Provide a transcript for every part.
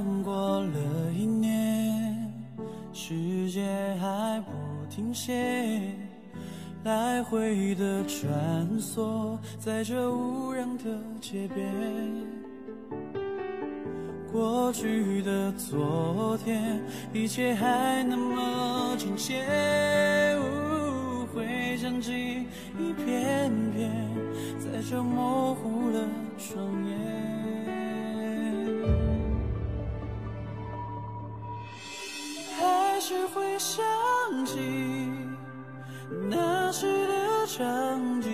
样过了一年，世界还不停歇，来回的穿梭在这无人的街边。过去的昨天，一切还那么亲切，回想起一片片，在这模糊的双眼。 只会想起那时的场景，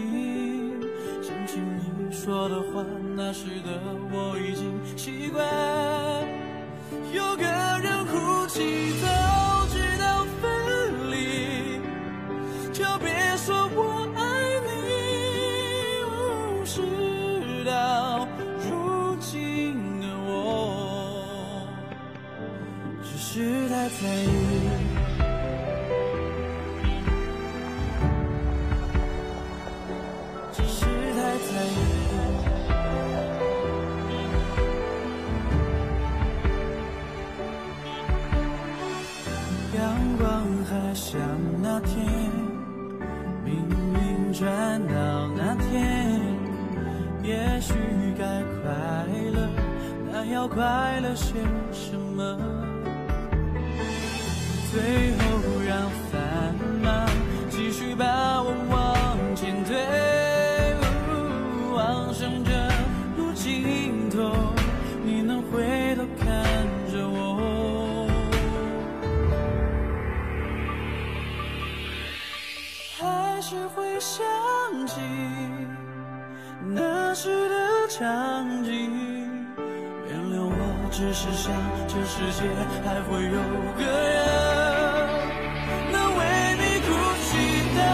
想起你说的话，那时的我已经习惯。有个人哭泣走，直到分离，就别说我爱你。直到如今的我，只是太在意。 像那天，命运转到那天，也许该快乐，但要快乐些什么？最后让烦恼继续把我往前推，望向这路尽头，你能回头看着我。 只会想起那时的场景，原谅我，只是想这世界还会有个人能为你哭泣到。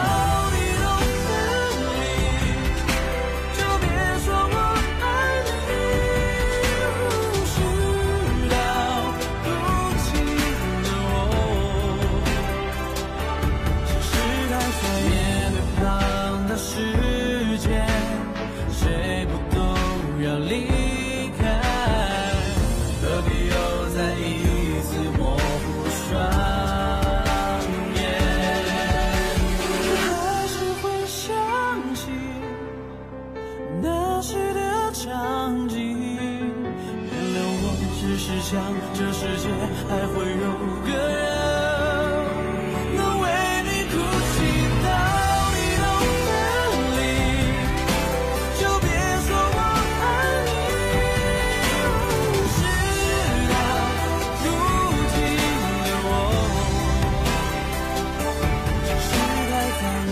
这世界还会有个人能为你哭泣到你都分离，就别说我爱你。直到如今的我，只是太在意，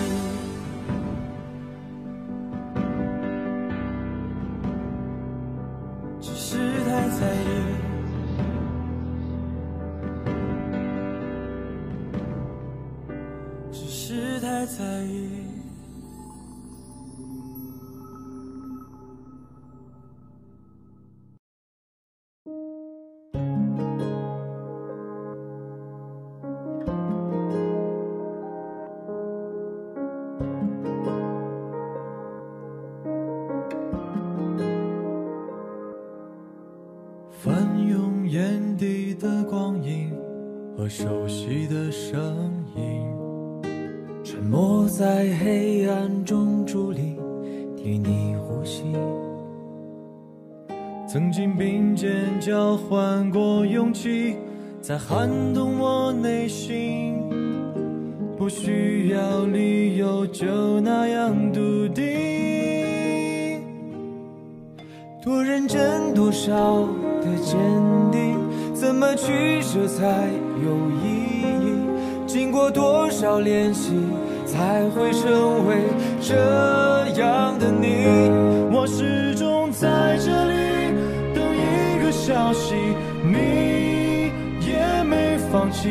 只是太在意。 太在意，翻涌眼底的光影和熟悉的声音。 沉默在黑暗中伫立，听你呼吸。曾经并肩交换过勇气，在撼动我内心。不需要理由，就那样笃定。多认真，多少的坚定，怎么取舍才有意义？ 经过多少练习，才会成为这样的你？我始终在这里等一个消息，你也没放弃，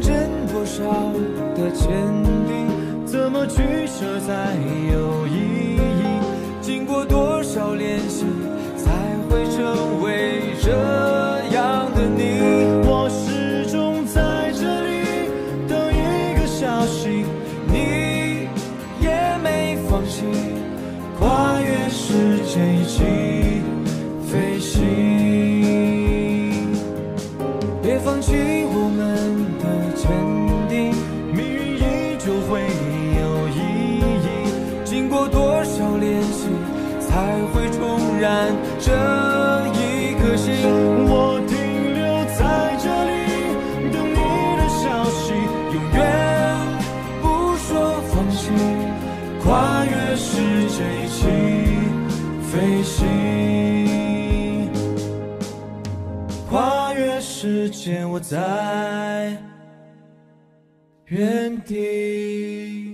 真多少的坚定，怎么取舍才有意义，经过多少练习才会成为这样的你。我始终在这里等一个消息，你也没放弃，跨越时间一起飞行，别放弃我们的坚定，命运依旧会有意义，经过多少练习才会重燃这一颗心。我停留在这里等你的消息，永远不说放弃，跨越时间一起飞行，跨越时间，我在原地。